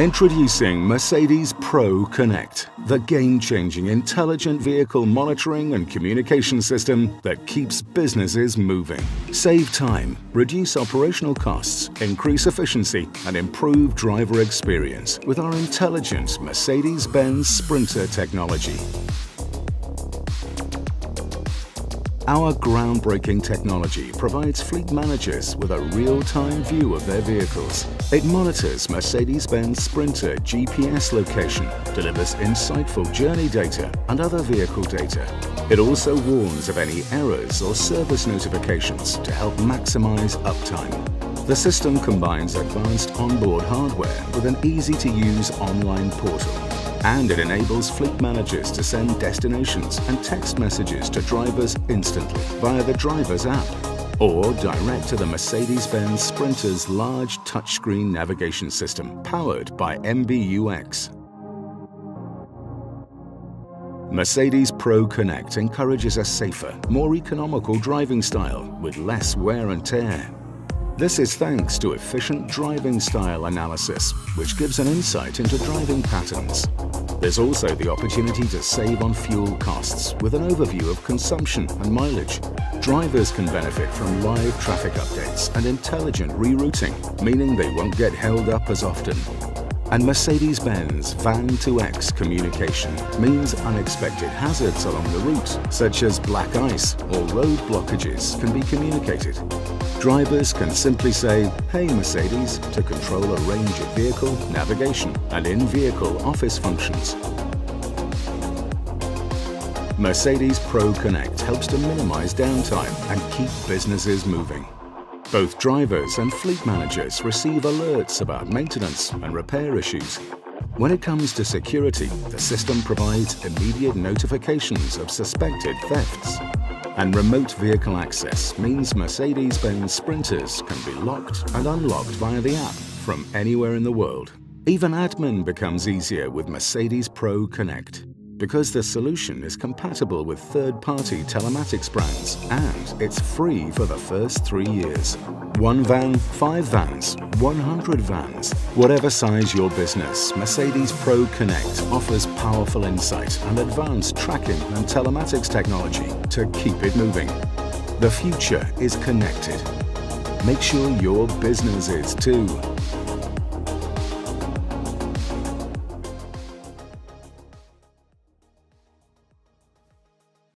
Introducing Mercedes Pro Connect, the game-changing intelligent vehicle monitoring and communication system that keeps businesses moving. Save time, reduce operational costs, increase efficiency, and improve driver experience with our intelligent Mercedes-Benz Sprinter technology. Our groundbreaking technology provides fleet managers with a real-time view of their vehicles. It monitors Mercedes-Benz Sprinter GPS location, delivers insightful journey data and other vehicle data. It also warns of any errors or service notifications to help maximize uptime. The system combines advanced onboard hardware with an easy-to-use online portal. And it enables fleet managers to send destinations and text messages to drivers instantly via the driver's app or direct to the Mercedes-Benz Sprinter's large touchscreen navigation system powered by MBUX. Mercedes Pro Connect encourages a safer, more economical driving style with less wear and tear. This is thanks to efficient driving style analysis, which gives an insight into driving patterns. There's also the opportunity to save on fuel costs with an overview of consumption and mileage. Drivers can benefit from live traffic updates and intelligent rerouting, meaning they won't get held up as often. And Mercedes-Benz Van to X communication means unexpected hazards along the route, such as black ice or road blockages, can be communicated. Drivers can simply say, "Hey Mercedes," to control a range of vehicle, navigation and in-vehicle office functions. Mercedes Pro Connect helps to minimize downtime and keep businesses moving. Both drivers and fleet managers receive alerts about maintenance and repair issues. When it comes to security, the system provides immediate notifications of suspected thefts. And remote vehicle access means Mercedes-Benz Sprinters can be locked and unlocked via the app from anywhere in the world. Even admin becomes easier with Mercedes Pro Connect, because the solution is compatible with third-party telematics brands and it's free for the first 3 years. 1 van, 5 vans, 100 vans. Whatever size your business, Mercedes Pro Connect offers powerful insight and advanced tracking and telematics technology to keep it moving. The future is connected. Make sure your business is too.